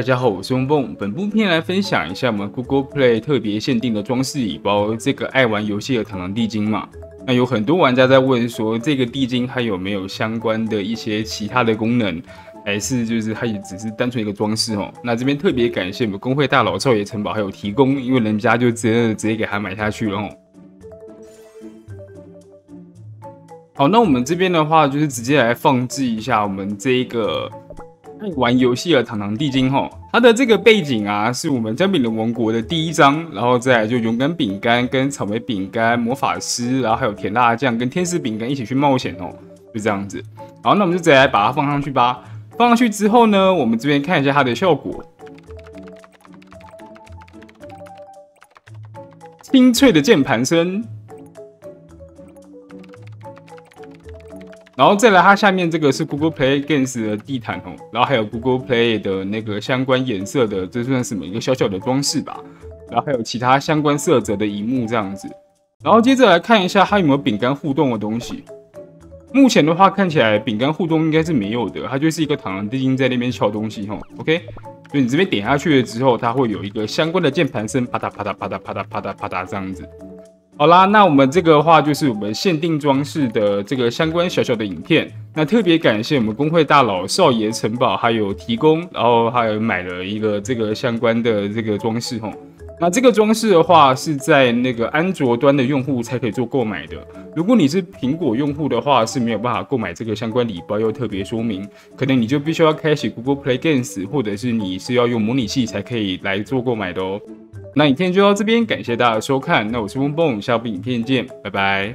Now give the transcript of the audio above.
大家好，我是蹦。本部片来分享一下我们 Google Play 特别限定的装饰礼包，这个爱玩游戏的螳螂地精嘛。那有很多玩家在问说，这个地精还有没有相关的一些其他的功能，还是就是它也只是单纯一个装饰哦？那这边特别感谢我们工会大佬少爷城堡还有提供，因为人家就直接给他买下去了哦。 好，那我们这边的话，就是直接来放置一下我们这一个爱玩游戏的螳螂地精吼，它的这个背景啊，是我们姜饼人王国的第一章，然后再来就勇敢饼干跟草莓饼干、魔法师，然后还有甜辣酱跟天使饼干一起去冒险哦，就这样子。好，那我们就直接来把它放上去吧。放上去之后呢，我们这边看一下它的效果。 清脆的键盘声，然后再来它下面这个是 Google Play Games 的地毯哦，然后还有 Google Play 的那个相关颜色的，这算什么一个小小的装饰吧？然后还有其他相关色泽的荧幕这样子。然后接着来看一下它有没有饼干互动的东西。目前的话看起来饼干互动应该是没有的，它就是一个螳螂地精在那边敲东西哦。OK。 所以你这边点下去了之后，它会有一个相关的键盘声，啪嗒啪嗒啪嗒啪嗒啪嗒啪嗒这样子。好啦，那我们这个的话就是我们限定装饰的这个相关小小的影片。那特别感谢我们工会大佬少爷城堡还有提供，然后还有买了一个这个相关的这个装饰吼。那这个装饰的话是在那个安卓端的用户才可以做购买的，如果你是苹果用户的话是没有办法购买这个相关礼包，又特别说明，可能你就必须要开启 Google Play Games， 或者是你是要用模拟器才可以来做购买的哦。那影片就到这边，感谢大家的收看。那我是蹦，下部影片见，拜拜。